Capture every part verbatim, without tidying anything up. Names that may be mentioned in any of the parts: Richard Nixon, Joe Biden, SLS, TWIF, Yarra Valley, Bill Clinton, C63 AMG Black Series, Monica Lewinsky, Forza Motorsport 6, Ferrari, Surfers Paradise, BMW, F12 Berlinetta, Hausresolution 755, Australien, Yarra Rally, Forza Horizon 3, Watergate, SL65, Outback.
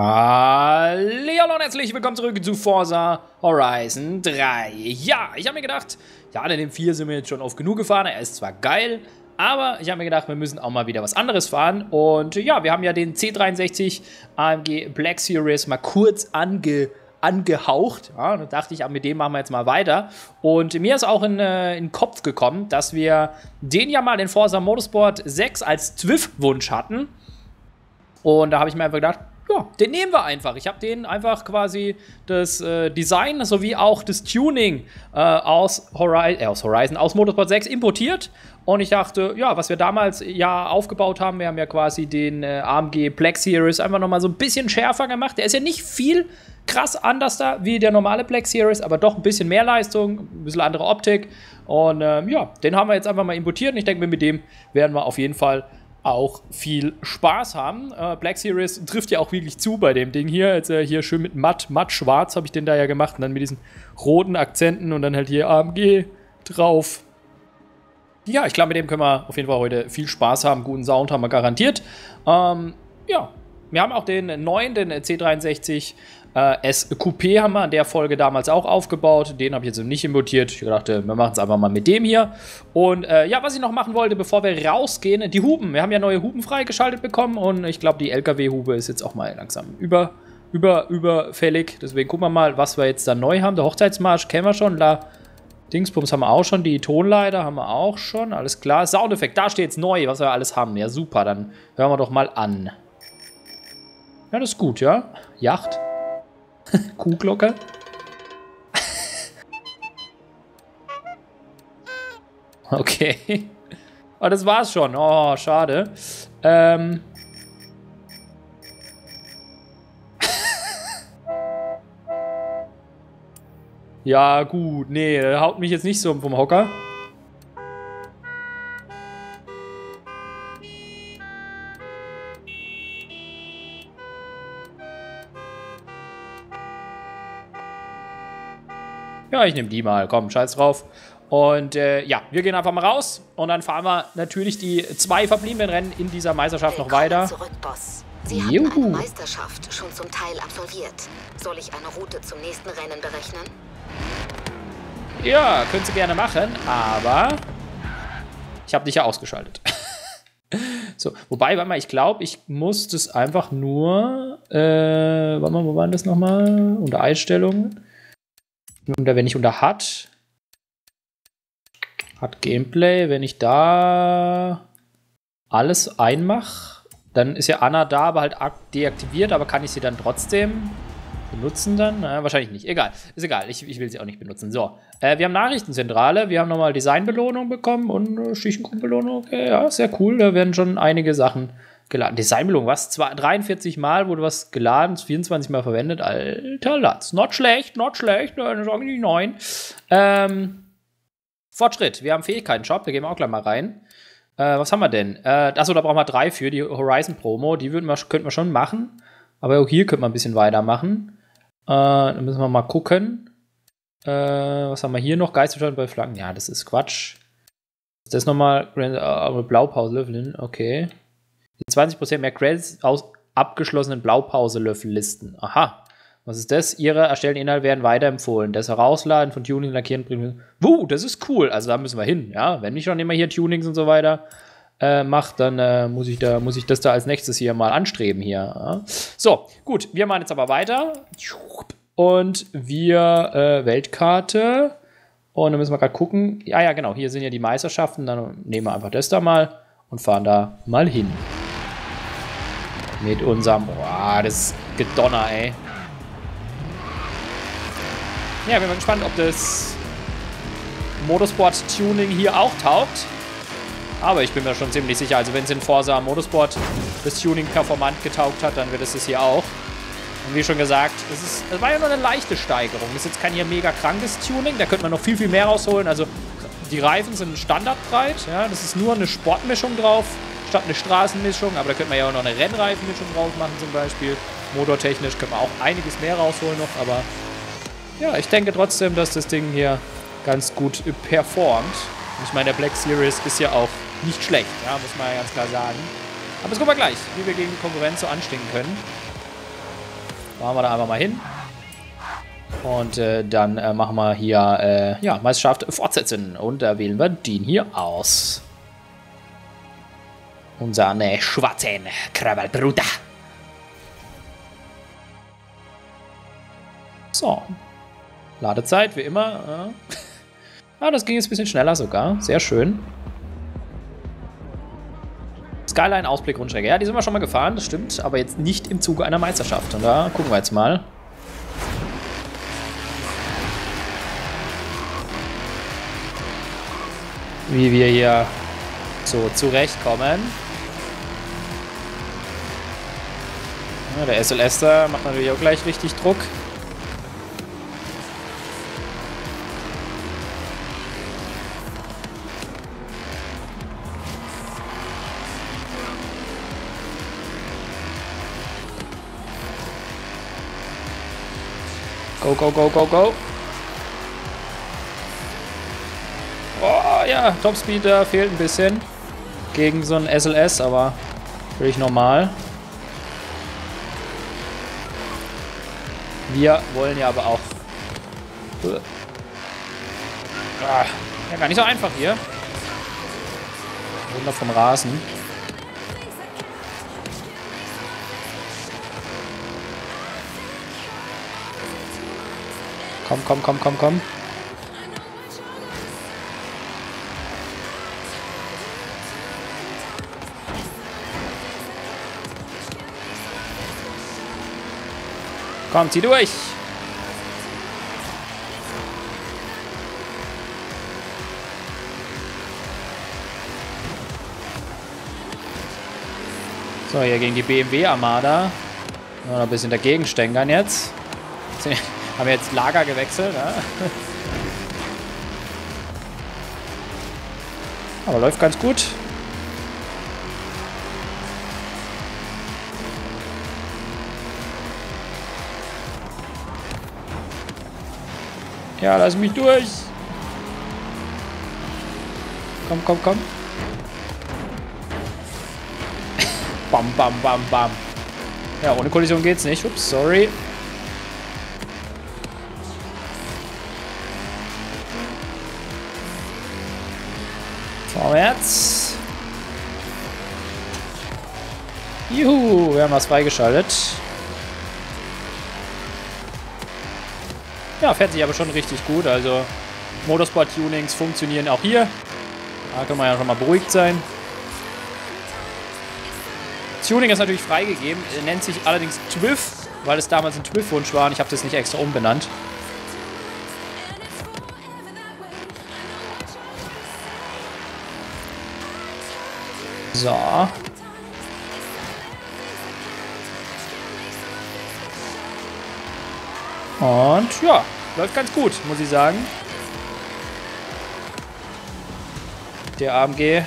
Hallo und herzlich willkommen zurück zu Forza Horizon drei. Ja, ich habe mir gedacht, ja, in dem vier sind wir jetzt schon oft genug gefahren. Er ist zwar geil, aber ich habe mir gedacht, wir müssen auch mal wieder was anderes fahren. Und ja, wir haben ja den C dreiundsechzig A M G Black Series mal kurz ange angehaucht. Ja, da dachte ich, mit dem machen wir jetzt mal weiter. Und mir ist auch in, äh, in den Kopf gekommen, dass wir den ja mal in Forza Motorsport sechs als Zwift-Wunsch hatten. Und da habe ich mir einfach gedacht, ja, den nehmen wir einfach. Ich habe den einfach quasi das äh, Design sowie auch das Tuning äh, aus, Horizon, äh, aus Horizon, aus Motorsport sechs importiert. Und ich dachte, ja, was wir damals ja aufgebaut haben, wir haben ja quasi den äh, A M G Black Series einfach nochmal so ein bisschen schärfer gemacht. Der ist ja nicht viel krass anders da wie der normale Black Series, aber doch ein bisschen mehr Leistung, ein bisschen andere Optik. Und ähm, ja, den haben wir jetzt einfach mal importiert. Und ich denke, mit dem werden wir auf jeden Fall auch viel Spaß haben. Äh, Black Series trifft ja auch wirklich zu bei dem Ding hier. Jetzt äh, hier schön mit matt, matt schwarz habe ich den da ja gemacht und dann mit diesen roten Akzenten und dann halt hier A M G drauf. Ja, ich glaube, mit dem können wir auf jeden Fall heute viel Spaß haben. Guten Sound haben wir garantiert. Ähm, ja, wir haben auch den neuen, den C dreiundsechzig äh, S Coupé haben wir in der Folge damals auch aufgebaut. Den habe ich jetzt nicht importiert. Ich dachte, wir machen es einfach mal mit dem hier. Und äh, ja, was ich noch machen wollte, bevor wir rausgehen, die Hupen. Wir haben ja neue Hupen freigeschaltet bekommen und ich glaube, die L K W-Hube ist jetzt auch mal langsam über, über, überfällig. Deswegen gucken wir mal, was wir jetzt da neu haben. Der Hochzeitsmarsch kennen wir schon, La Dingsbums haben wir auch schon, die Tonleiter haben wir auch schon. Alles klar, Soundeffekt, da steht jetzt neu, was wir alles haben. Ja, super, dann hören wir doch mal an. Ja, das ist gut, ja? Yacht. Kuhglocke. Okay. Oh, das war's schon. Oh, schade. Ähm. Ja, gut. Nee, haut mich jetzt nicht so vom Hocker. Ja, ich nehme die mal. Komm, scheiß drauf. Und äh, ja, wir gehen einfach mal raus. Und dann fahren wir natürlich die zwei verbliebenen Rennen in dieser Meisterschaft noch weiter. Willkommen zurück, Boss. Sie haben eine Meisterschaft schon zum Teil absolviert. Soll ich eine Route zum nächsten Rennen berechnen? Ja, können Sie gerne machen. Aber ich habe dich ja ausgeschaltet. So, wobei, warte mal, ich glaube, ich muss das einfach nur... Äh, warte mal, wo war das nochmal? Unter Einstellungen. Oder wenn ich unter hat, hat Gameplay, wenn ich da alles einmache, dann ist ja Anna da, aber halt deaktiviert, aber kann ich sie dann trotzdem benutzen dann? Na, wahrscheinlich nicht, egal, ist egal, ich, ich will sie auch nicht benutzen. So, äh, wir haben Nachrichtenzentrale, wir haben nochmal Designbelohnung bekommen und äh, Schichtengruppenbelohnung, okay, ja, sehr cool, da werden schon einige Sachen geladen. Designbelohnung, was? dreiundvierzig Mal wurde was geladen, vierundzwanzig Mal verwendet. Alter Latz. Not schlecht, not schlecht. Das ist eigentlich neun. Ähm, Fortschritt. Wir haben Fähigkeiten-Shop. Da gehen wir auch gleich mal rein. Äh, was haben wir denn? Äh, achso, da brauchen wir drei für. Die Horizon-Promo. Die würden wir, könnten wir schon machen. Aber auch hier könnten wir ein bisschen weitermachen. Äh, dann müssen wir mal gucken. Äh, was haben wir hier noch? Geisterstand bei Flaggen. Ja, das ist Quatsch. Ist das nochmal äh, Blaupause-Löffeln? Okay. zwanzig Prozent mehr Credits aus abgeschlossenen Blaupause-Löffellisten. Aha. Was ist das? Ihre erstellten Inhalte werden weiterempfohlen. Das Herausladen von Tuning, Lackieren, bringen. Wuh, das ist cool. Also da müssen wir hin. Ja, wenn mich schon immer hier Tunings und so weiter äh, macht, dann äh, muss ich da, muss ich das da als nächstes hier mal anstreben hier. Ja. So, gut. Wir machen jetzt aber weiter. Und wir äh, Weltkarte. Und dann müssen wir gerade gucken. Ja, ja, genau. Hier sind ja die Meisterschaften. Dann nehmen wir einfach das da mal und fahren da mal hin. Mit unserem... Boah, das Gedonner, ey. Ja, bin mal gespannt, ob das Motorsport-Tuning hier auch taugt. Aber ich bin mir schon ziemlich sicher. Also wenn es in Forza Motorsport das Tuning performant getaugt hat, dann wird es das hier auch. Und wie schon gesagt, es, ist, es war ja nur eine leichte Steigerung. Das ist jetzt kein hier mega krankes Tuning. Da könnte man noch viel, viel mehr rausholen. Also die Reifen sind standardbreit. Ja, das ist nur eine Sportmischung drauf. Statt eine Straßenmischung, aber da könnte man ja auch noch eine Rennreifenmischung draus machen zum Beispiel. Motortechnisch könnte man auch einiges mehr rausholen noch, aber ja, ich denke trotzdem, dass das Ding hier ganz gut performt. Und ich meine, der Black Series ist ja auch nicht schlecht, ja, muss man ja ganz klar sagen. Aber das gucken wir gleich, wie wir gegen die Konkurrenz so anstinken können. Fahren wir da einfach mal hin. Und äh, dann äh, machen wir hier, äh, ja, Meisterschaft fortsetzen. Und da wählen wir den hier aus. Unseren äh, schwarzen Krabbelbruder. So. Ladezeit, wie immer. Ah, das ging jetzt ein bisschen schneller sogar. Sehr schön. Skyline, Ausblick, Rundstrecke. Ja, die sind wir schon mal gefahren, das stimmt. Aber jetzt nicht im Zuge einer Meisterschaft. Und da gucken wir jetzt mal. Wie wir hier so zurechtkommen. Ja, der S L S da macht natürlich auch gleich richtig Druck. Go, go, go, go, go. Oh ja, Topspeed äh, fehlt ein bisschen gegen so ein S L S, aber völlig normal. Wir wollen ja aber auch... Ja, gar nicht so einfach hier. Wunder vom Rasen. Komm, komm, komm, komm, komm. Komm, zieh durch. So, hier gegen die B M W-Armada. Noch ein bisschen dagegen stänkern jetzt. Haben wir jetzt Lager gewechselt, ne? Aber läuft ganz gut. Ja, lass mich durch. Komm, komm, komm. Bam, bam, bam, bam. Ja, ohne Kollision geht's nicht. Ups, sorry. Vorwärts. Juhu, wir haben was freigeschaltet. Ja, fährt sich aber schon richtig gut. Also Motorsport-Tunings funktionieren auch hier. Da können wir ja schon mal beruhigt sein. Tuning ist natürlich freigegeben, nennt sich allerdings T W I F, weil es damals ein T W I F-Wunsch war und ich habe das nicht extra umbenannt. So. Und ja, läuft ganz gut, muss ich sagen. Der A M G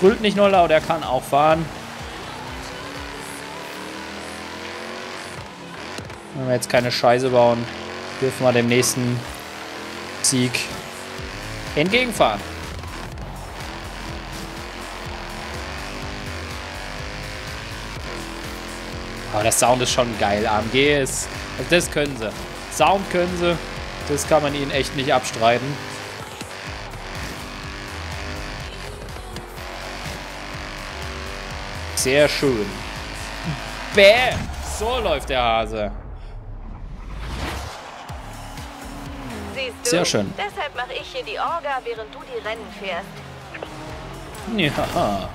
brüllt nicht nur laut, er kann auch fahren. Wenn wir jetzt keine Scheiße bauen, dürfen wir dem nächsten Sieg entgegenfahren. Aber der Sound ist schon geil. A M G ist... Also das können sie. Sound können sie. Das kann man ihnen echt nicht abstreiten. Sehr schön. Bäm! So läuft der Hase. Siehst du, sehr schön. Deshalb mache ich hier die Orga, während du die Rennen fährst. Ja.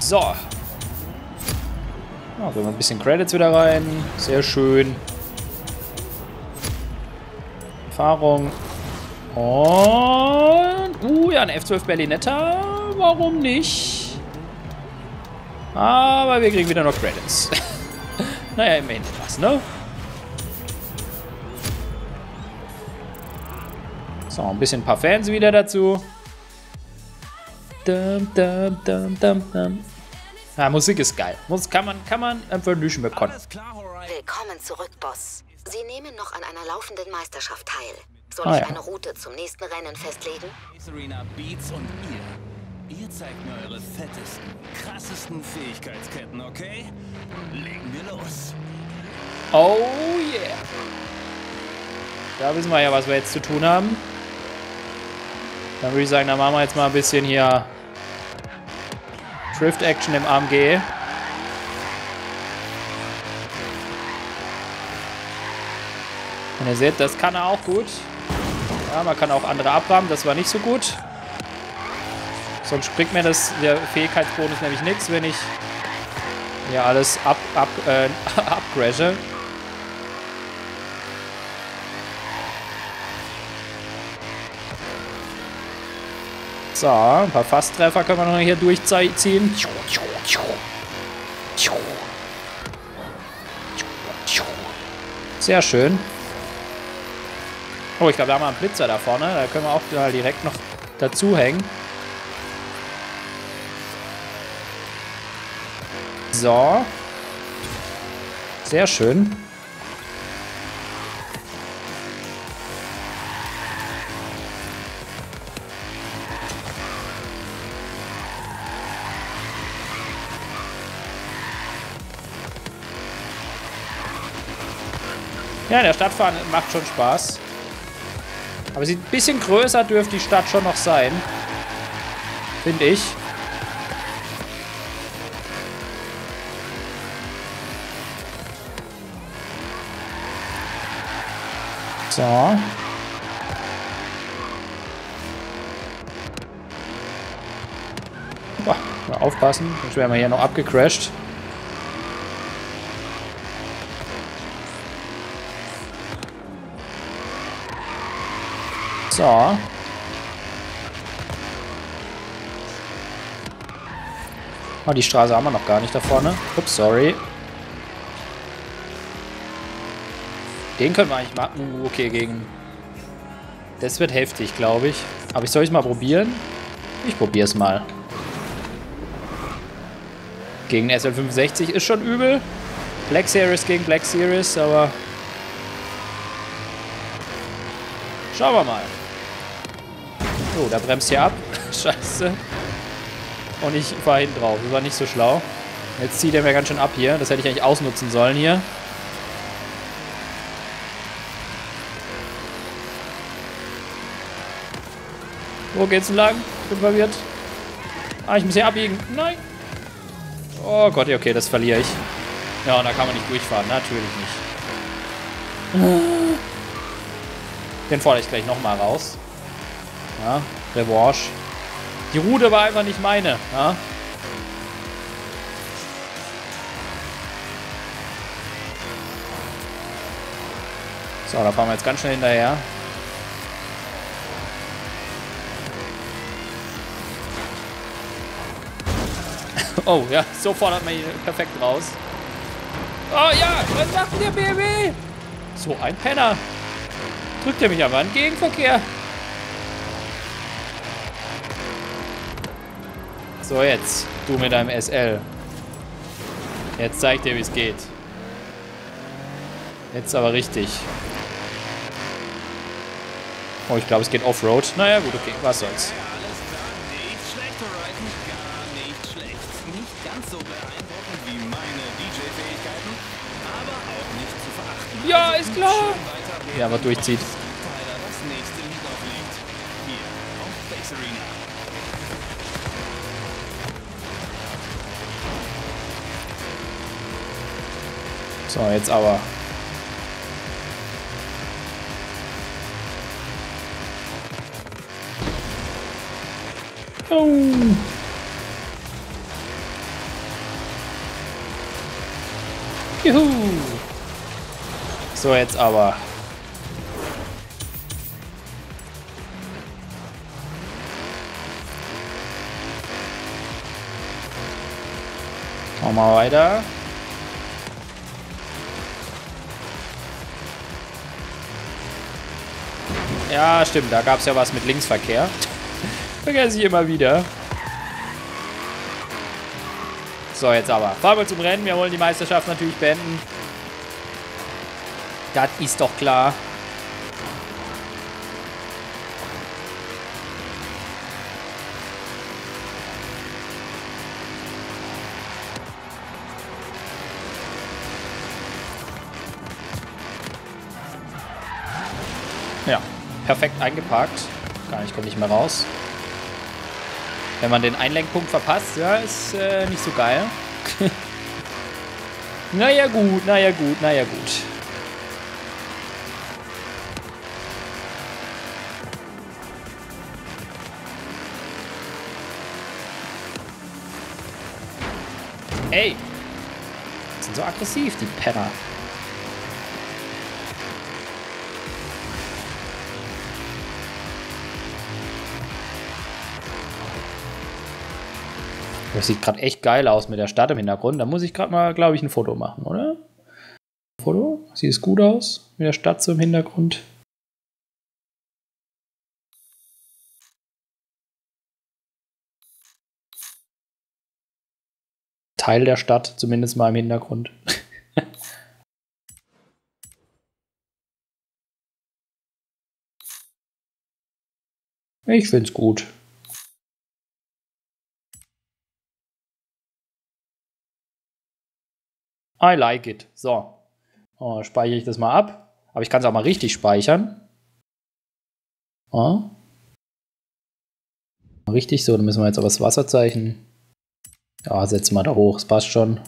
So. Ja, so ein bisschen Credits wieder rein. Sehr schön. Erfahrung. Und... Uh, ja, ein F zwölf Berlinetta. Warum nicht? Aber wir kriegen wieder noch Credits. Naja, immerhin was, ne? So, ein bisschen ein paar Fans wieder dazu. Dum, dum, dum, dum, dum. Ja, Musik ist geil. Muss, kann man, kann man einfach nüschen bekommen. Willkommen zurück, Boss. Sie nehmen noch an einer laufenden Meisterschaft teil. Soll ah, ich ja. eine Route zum nächsten Rennen festlegen? Serena Beats und ihr. Ihr Ihr zeigt mir eure fettesten, krassesten Fähigkeitsketten, okay? Legen wir los. Oh yeah. Da wissen wir ja, was wir jetzt zu tun haben. Dann würde ich sagen, da machen wir jetzt mal ein bisschen hier Drift-Action im A M G. Und ihr seht, das kann er auch gut. Ja, man kann auch andere abrammen, das war nicht so gut. Sonst bringt mir das, der Fähigkeitsbonus nämlich nichts, wenn ich hier alles ab, ab, äh, abcrashe. So, ein paar Fast-Treffer können wir noch hier durchziehen. Sehr schön. Oh, ich glaube, da haben wir einen Blitzer da vorne. Da können wir auch direkt noch dazu hängen. So. Sehr schön. Ja, in der Stadt fahren macht schon Spaß. Aber sie ein bisschen größer dürfte die Stadt schon noch sein. Finde ich. So. Boah, mal aufpassen, sonst wären wir hier noch abgecrashed. So. Oh, die Straße haben wir noch gar nicht da vorne. Ups, sorry. Den können wir eigentlich machen. Okay, gegen... Das wird heftig, glaube ich. Aber ich soll es mal probieren? Ich probiere es mal. Gegen S L fünfundsechzig ist schon übel. Black Series gegen Black Series, aber... Schauen wir mal. Oh, da bremst hier ab. Scheiße. Und ich fahre hinten drauf. Das war nicht so schlau. Jetzt zieht er mir ganz schön ab hier. Das hätte ich eigentlich ausnutzen sollen hier. Wo geht's denn lang? Ich bin verwirrt. Ah, ich muss hier abbiegen. Nein. Oh Gott, okay, das verliere ich. Ja, und da kann man nicht durchfahren. Natürlich nicht. Den fordere ich gleich nochmal raus. Ja, Revanche. Die Route war einfach nicht meine. Ja. So, da fahren wir jetzt ganz schnell hinterher. Oh, ja, so fordert man ihn perfekt raus. Oh ja, was macht denn der B M W? So ein Penner. Drückt er mich aber an Gegenverkehr. So, jetzt. Du mit deinem S L. Jetzt zeig dir, wie es geht. Jetzt aber richtig. Oh, ich glaube, es geht Offroad. Naja, gut, okay. Was soll's. Ja, ist klar. Ja, aber durchzieht. So, jetzt aber. Oh. Juhu. So, jetzt aber. Machen wir weiter. Ja, stimmt, da gab es ja was mit Linksverkehr. Vergesse ich immer wieder. So, jetzt aber. Fahren wir zum Rennen. Wir wollen die Meisterschaft natürlich beenden. Das ist doch klar. Perfekt eingeparkt. Gar nicht, kommt nicht mehr raus. Wenn man den Einlenkpunkt verpasst, ja, ist äh, nicht so geil. Naja gut, naja gut, naja gut. Ey! Die sind so aggressiv, die Penner. Das sieht gerade echt geil aus mit der Stadt im Hintergrund. Da muss ich gerade mal, glaube ich, ein Foto machen, oder? Foto? Sieht es gut aus mit der Stadt so im Hintergrund? Teil der Stadt, zumindest mal im Hintergrund. Ich find's gut. I like it. So. Oh, speichere ich das mal ab. Aber ich kann es auch mal richtig speichern. Oh. Richtig so, dann müssen wir jetzt auf das Wasserzeichen. Ja, setzen wir da hoch, es passt schon.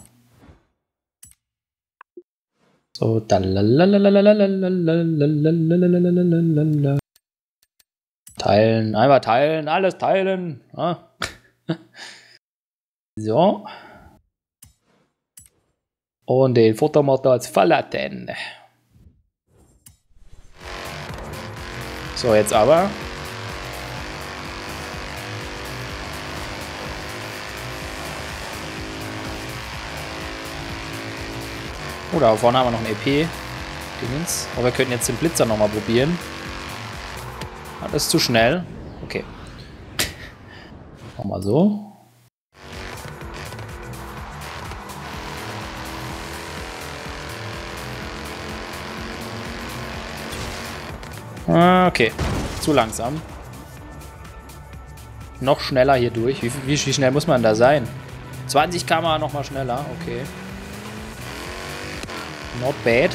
So, da teilen, einmal teilen, alles teilen. Ah. So. Und den Fotomotor als verladen. So, jetzt aber. Oh, da vorne haben wir noch ein E P-Dingens. Aber wir könnten jetzt den Blitzer nochmal probieren. Ah, das ist zu schnell. Okay. Nochmal so. Okay, zu langsam. Noch schneller hier durch. Wie, wie, wie schnell muss man da sein? zwanzig Kilometer pro Stunde nochmal schneller. Okay. Not bad.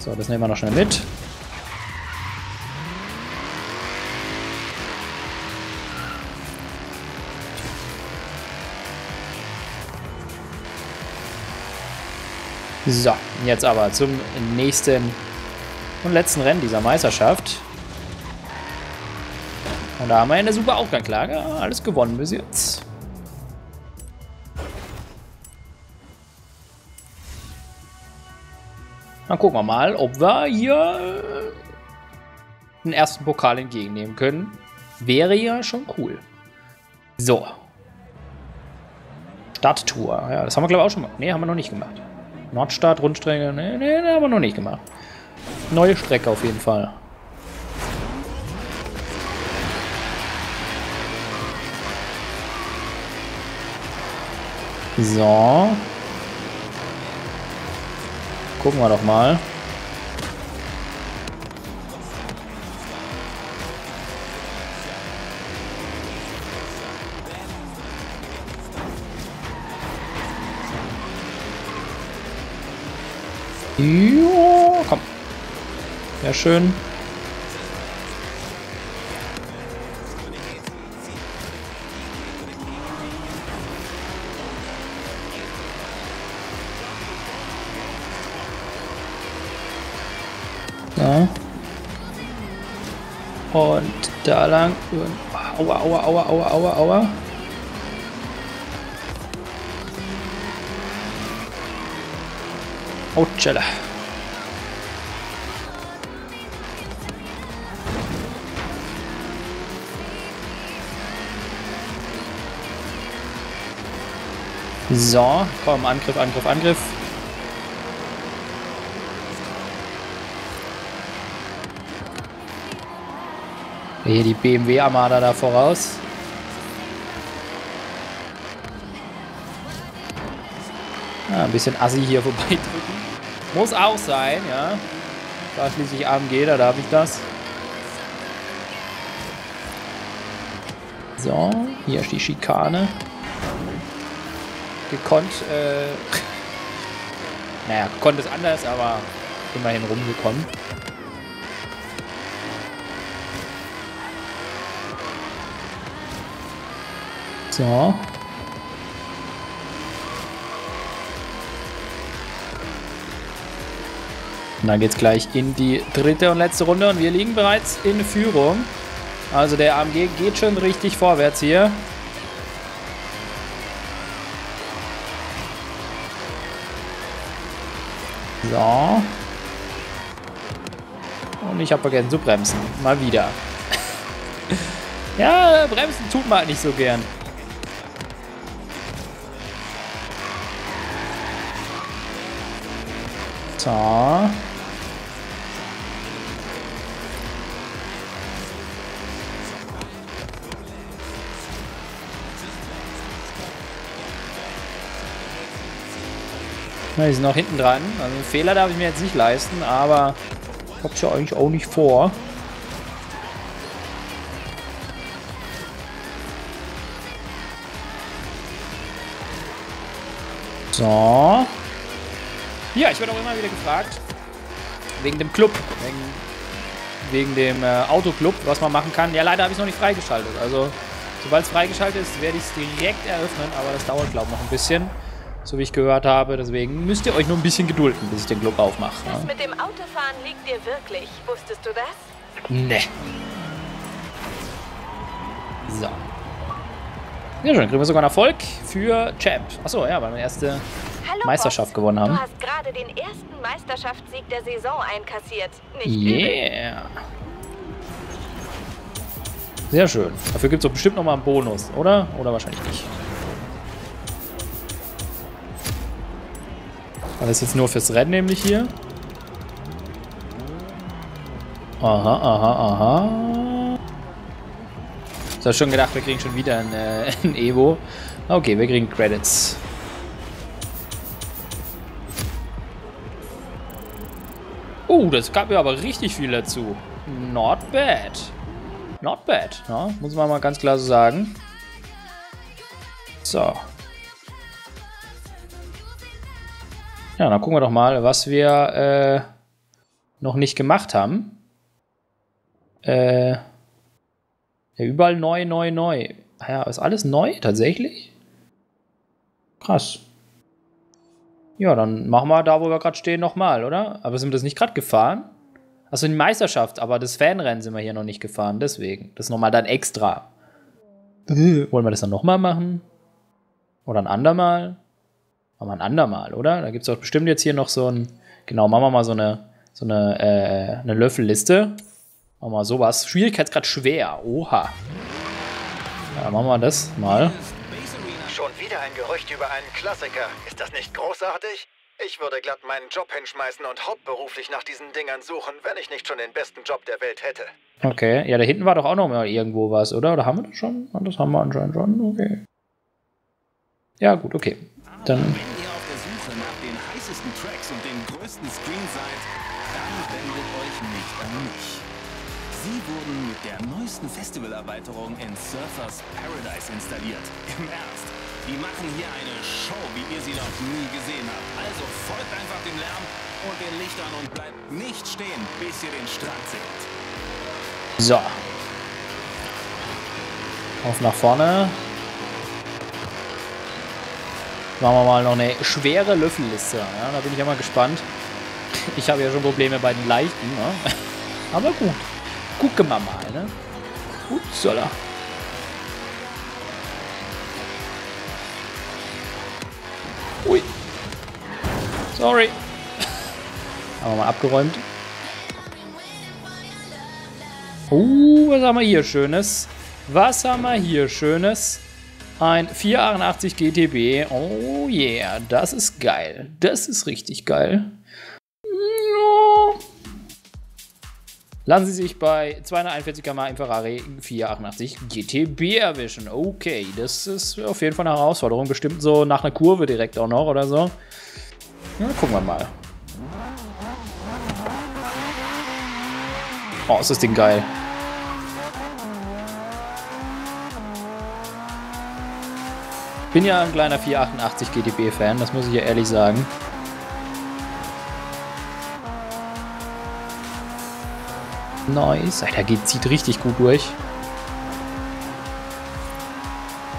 So, das nehmen wir noch schnell mit. So, jetzt aber zum nächsten und letzten Rennen dieser Meisterschaft. Und da haben wir in der Super-Aufgangsklage alles gewonnen bis jetzt. Dann gucken wir mal, ob wir hier den ersten Pokal entgegennehmen können. Wäre ja schon cool. So. Stadttour. Ja, das haben wir, glaube ich, auch schon gemacht. Ne, haben wir noch nicht gemacht. Nordstadt, Rundstrecke. Ne, ne, haben wir noch nicht gemacht. Neue Strecke auf jeden Fall. So. Gucken wir doch mal. Jo, komm. Sehr schön. Und da lang. Aua, aua, aua, aua, aua, aua. Autschella. So, komm, Angriff, Angriff, Angriff. Hier die B M W-Armada da voraus. Ja, ein bisschen assi hier vorbeidrücken. Muss auch sein, ja. Da schließlich A M G, da darf ich das. So, hier ist die Schikane. Gekonnt, äh... naja, gekonnt ist anders, aber immerhin rumgekommen. So. Und dann geht es gleich in die dritte und letzte Runde und wir liegen bereits in Führung. Also der A M G geht schon richtig vorwärts hier. So. Und ich habe vergessen zu bremsen. Mal wieder. Ja, bremsen tut man halt nicht so gern. So. Na, die sind noch hinten dran. Also einen Fehler darf ich mir jetzt nicht leisten, aber ich hab's ja eigentlich auch nicht vor. So. Ja, ich werde auch immer wieder gefragt, wegen dem Club, wegen, wegen dem äh, Autoclub, was man machen kann. Ja, leider habe ich es noch nicht freigeschaltet. Also, sobald es freigeschaltet ist, werde ich es direkt eröffnen, aber das dauert, glaube ich, noch ein bisschen, so wie ich gehört habe. Deswegen müsst ihr euch nur ein bisschen gedulden, bis ich den Club aufmache. Das mit dem Autofahren liegt dir wirklich. Wusstest du das? Nee. So. Ja, schön. Kriegen wir sogar einen Erfolg für Champ. Achso, ja, weil meine erste Hallo, Meisterschaft gewonnen haben. Du hast gerade den ersten Meisterschaftssieg der Saison einkassiert. Nicht yeah. Übel. Sehr schön. Dafür gibt es doch bestimmt nochmal einen Bonus, oder? Oder wahrscheinlich nicht. Das ist jetzt nur fürs Rennen nämlich hier. Aha, aha, aha. Ich habe schon gedacht, wir kriegen schon wieder ein, äh, ein Evo. Okay, wir kriegen Credits. Oh, das gab mir aber richtig viel dazu. Not bad. Not bad. Ja, muss man mal ganz klar so sagen. So. Ja, dann gucken wir doch mal, was wir äh, noch nicht gemacht haben. Äh, ja, überall neu, neu, neu. Ja, ist alles neu tatsächlich? Krass. Ja, dann machen wir da, wo wir gerade stehen, nochmal, oder? Aber sind wir das nicht gerade gefahren? Also die Meisterschaft, aber das Fanrennen sind wir hier noch nicht gefahren, deswegen. Das ist nochmal dann extra. Wollen wir das dann nochmal machen? Oder ein andermal? Machen wir ein andermal, oder? Da gibt es doch bestimmt jetzt hier noch so ein... Genau, machen wir mal so eine, so eine, äh, eine Löffelliste. Machen wir sowas. Schwierigkeitsgrad schwer. Oha. Ja, dann machen wir das mal. Schon wieder ein Gerücht über einen Klassiker. Ist das nicht großartig? Ich würde glatt meinen Job hinschmeißen und hauptberuflich nach diesen Dingern suchen, wenn ich nicht schon den besten Job der Welt hätte. Okay, ja, da hinten war doch auch noch mal irgendwo was, oder? Oder haben wir das schon? Das haben wir anscheinend schon, okay. Ja, gut, okay. Dann... Wenn ihr auf der Suche nach den heißesten Tracks und den größten Screen seid, dann wendet euch nicht an mich. Sie wurden mit der neuesten Festivalerweiterung in Surfers Paradise installiert. Im Ernst, die machen hier eine Show, wie ihr sie noch nie gesehen habt. Also folgt einfach dem Lärm und den Lichtern und bleibt nicht stehen, bis ihr den Strand seht. So. Auf nach vorne. Machen wir mal noch eine schwere Löffelliste. Ja, da bin ich ja mal gespannt. Ich habe ja schon Probleme bei den leichten. Ne? Aber gut. Gucke mal mal, ne? Gut soll er. Ui. Sorry. Haben wir mal abgeräumt. Uh, was haben wir hier Schönes? Was haben wir hier Schönes? Ein vierhundertachtzig G T B. Oh yeah, das ist geil. Das ist richtig geil. Lassen Sie sich bei zweihunderteinundvierzig Kilometer pro Stunde im Ferrari vierhundertachtzig G T B erwischen. Okay, das ist auf jeden Fall eine Herausforderung. Bestimmt so nach einer Kurve direkt auch noch oder so. Na, gucken wir mal. Oh, ist das Ding geil. Bin ja ein kleiner vierhundertachtundachtzig G T B-Fan, das muss ich ja ehrlich sagen. Nice. Alter, geht, zieht richtig gut durch.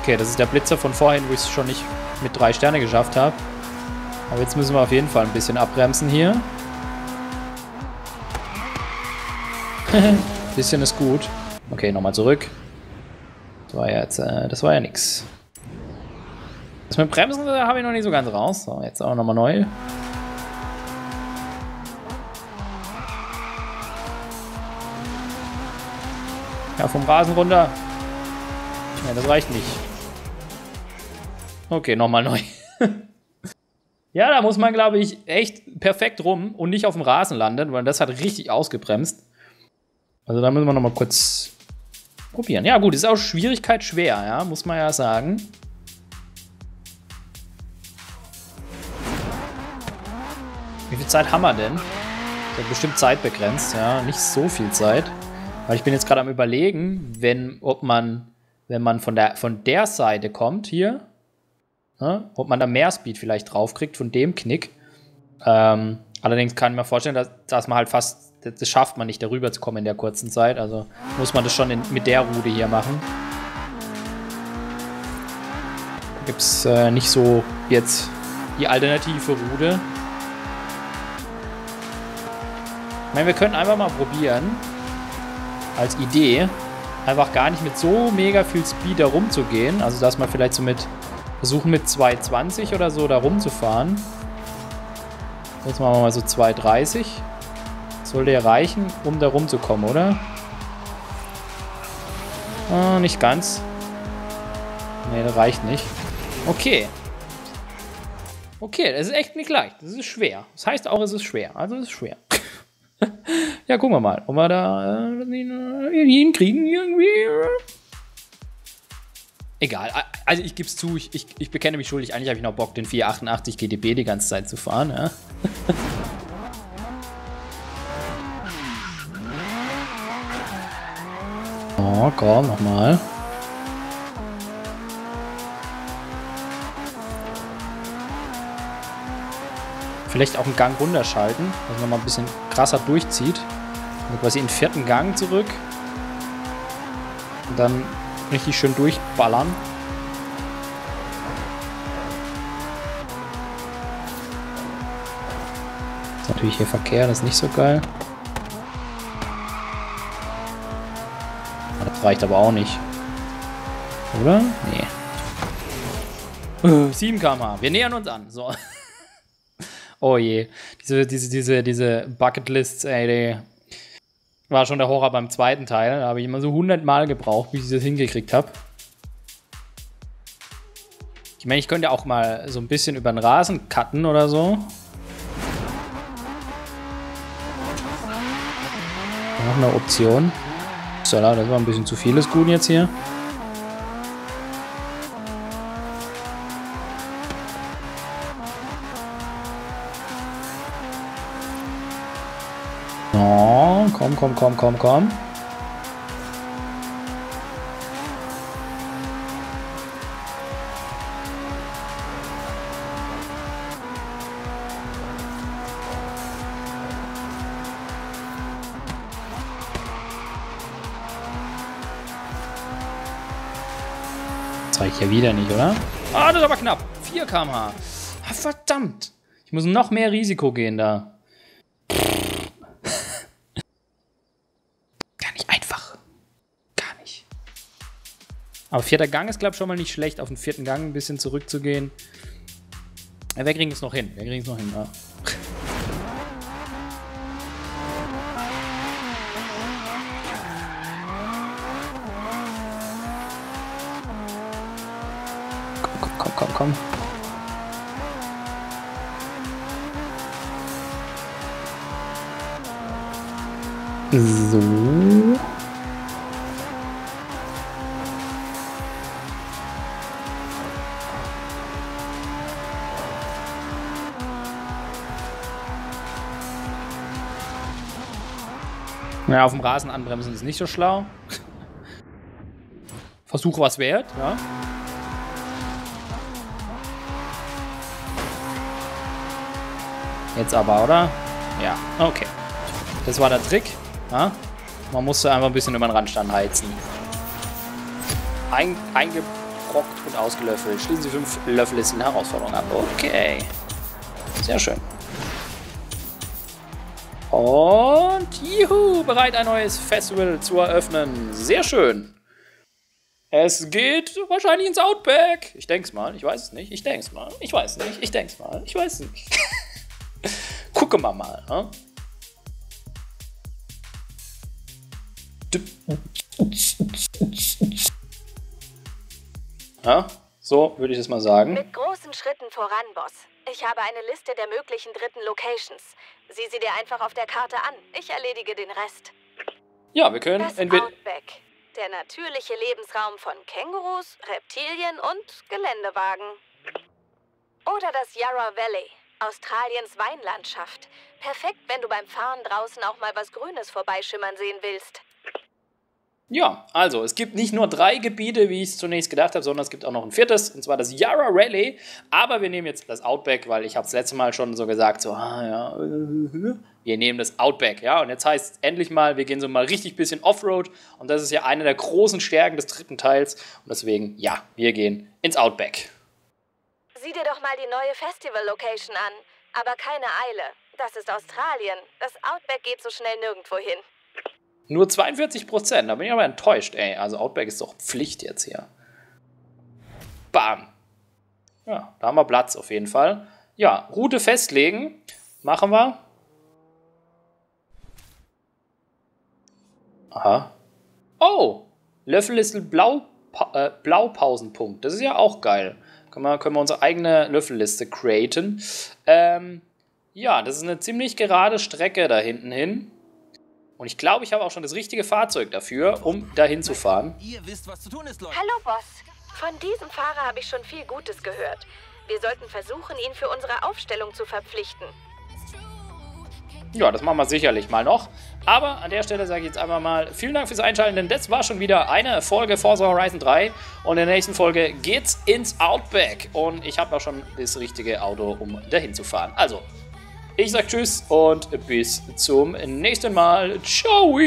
Okay, das ist der Blitzer von vorhin, wo ich es schon nicht mit drei Sterne geschafft habe. Aber jetzt müssen wir auf jeden Fall ein bisschen abbremsen hier. Bisschen ist gut. Okay, nochmal zurück. Das war ja jetzt, äh, das war ja nix. Das mit Bremsen da habe ich noch nicht so ganz raus. So, jetzt auch nochmal neu. Ja, vom Rasen runter. Ja, das reicht nicht. Okay, nochmal neu. Ja, da muss man, glaube ich, echt perfekt rum und nicht auf dem Rasen landen, weil das hat richtig ausgebremst. Also da müssen wir nochmal kurz probieren. Ja gut, ist auch Schwierigkeit schwer, ja, muss man ja sagen. Wie viel Zeit haben wir denn? Ich habe bestimmt Zeit begrenzt, ja, nicht so viel Zeit. Weil ich bin jetzt gerade am Überlegen, wenn, ob man, wenn man von der, von der Seite kommt hier, ne, ob man da mehr Speed vielleicht draufkriegt von dem Knick. Ähm, allerdings kann ich mir vorstellen, dass, dass man halt fast, das schafft man nicht, darüber zu kommen in der kurzen Zeit. Also muss man das schon in, mit der Route hier machen. Da gibt es äh, nicht so jetzt die alternative Route. Ich meine, wir können einfach mal probieren, als Idee, einfach gar nicht mit so mega viel Speed da rumzugehen. Also dass man vielleicht so mit, versuchen mit zwei zwanzig oder so da rumzufahren. Jetzt machen wir mal so zwei dreißig. Das sollte ja reichen, um da rumzukommen, oder? Ah, nicht ganz. Ne, das reicht nicht. Okay. Okay, das ist echt nicht leicht. Das ist schwer. Das heißt auch, es ist schwer. Also es ist schwer. Ja, gucken wir mal, ob wir da äh, hinkriegen irgendwie. Egal, also ich gebe es zu, ich, ich, ich bekenne mich schuldig. Eigentlich habe ich noch Bock, den vier achtundachtzig G T B die ganze Zeit zu fahren. Ja. Oh, komm, nochmal. Vielleicht auch einen Gang runterschalten, dass man mal ein bisschen krasser durchzieht. Also quasi in den vierten Gang zurück. Und dann richtig schön durchballern. Ist natürlich hier Verkehr, das ist nicht so geil. Das reicht aber auch nicht. Oder? Nee. sieben Kilometer pro Stunde. Wir nähern uns an. So. Oh je, diese, diese, diese, diese Bucketlists, ey, die war schon der Horror beim zweiten Teil. Da habe ich immer so hundert Mal gebraucht, bis ich das hingekriegt habe. Ich meine, ich könnte auch mal so ein bisschen über den Rasen cutten oder so. Noch eine Option. So, das war ein bisschen zu viel des Guten jetzt hier. Oh, komm, komm, komm, komm, komm. Das reicht ja wieder nicht, oder? Ah, das ist aber knapp. vier Kilometer pro Stunde. Ah, verdammt. Ich muss noch mehr Risiko gehen da. Aber vierter Gang ist, glaube ich, schon mal nicht schlecht, auf den vierten Gang ein bisschen zurückzugehen. Ja, wir kriegen es noch hin, wir kriegen es noch hin. Ja. Komm, komm, komm, komm, komm. So. Ja, auf dem Rasen anbremsen ist nicht so schlau. Versuch was wert, ja. Jetzt aber, oder? Ja, okay. Das war der Trick. Ja? Man musste einfach ein bisschen über den Randstand heizen. Ein, einge, ausgerockt und ausgelöffelt. Schließen Sie fünf löffelisten Herausforderungen ab. Okay. Sehr schön. Und juhu, bereit ein neues Festival zu eröffnen. Sehr schön. Es geht wahrscheinlich ins Outback. Ich denk's mal, ich weiß es nicht. Ich denk's mal, ich weiß nicht. Ich denk's mal, ich weiß nicht. Gucken wir mal. Ne? Ja, so würde ich es mal sagen. Mit großen Schritten voran, Boss. Ich habe eine Liste der möglichen dritten Locations. Sieh sie dir einfach auf der Karte an. Ich erledige den Rest. Ja, wir können das Outback. Der natürliche Lebensraum von Kängurus, Reptilien und Geländewagen. Oder das Yarra Valley, Australiens Weinlandschaft. Perfekt, wenn du beim Fahren draußen auch mal was Grünes vorbeischimmern sehen willst. Ja, also es gibt nicht nur drei Gebiete, wie ich es zunächst gedacht habe, sondern es gibt auch noch ein viertes, und zwar das Yarra Rally. Aber wir nehmen jetzt das Outback, weil ich habe das letzte Mal schon so gesagt, so, ah ja, wir nehmen das Outback, ja. Und jetzt heißt es endlich mal, wir gehen so mal richtig bisschen Offroad, und das ist ja eine der großen Stärken des dritten Teils. Und deswegen, ja, wir gehen ins Outback. Sieh dir doch mal die neue Festival-Location an, aber keine Eile. Das ist Australien. Das Outback geht so schnell nirgendwo hin. Nur zweiundvierzig Prozent, da bin ich aber enttäuscht, ey. Also Outback ist doch Pflicht jetzt hier. Bam. Ja, da haben wir Platz auf jeden Fall. Ja, Route festlegen. Machen wir. Aha. Oh, Löffel ist ein Blau, äh, Blaupausenpunkt. Das ist ja auch geil. Können wir, können wir unsere eigene Löffelliste createn. Ähm, ja, das ist eine ziemlich gerade Strecke da hinten hin. Und ich glaube, ich habe auch schon das richtige Fahrzeug dafür, um dahin zu fahren. Ihr wisst, was zu tun ist, Leute. Hallo, Boss. Von diesem Fahrer habe ich schon viel Gutes gehört. Wir sollten versuchen, ihn für unsere Aufstellung zu verpflichten. Ja, das machen wir sicherlich mal noch. Aber an der Stelle sage ich jetzt einfach mal vielen Dank fürs Einschalten, denn das war schon wieder eine Folge Forza Horizon drei. Und in der nächsten Folge geht's ins Outback. Und ich habe auch schon das richtige Auto, um dahin zu fahren. Also, ich sag Tschüss und bis zum nächsten Mal. Ciao!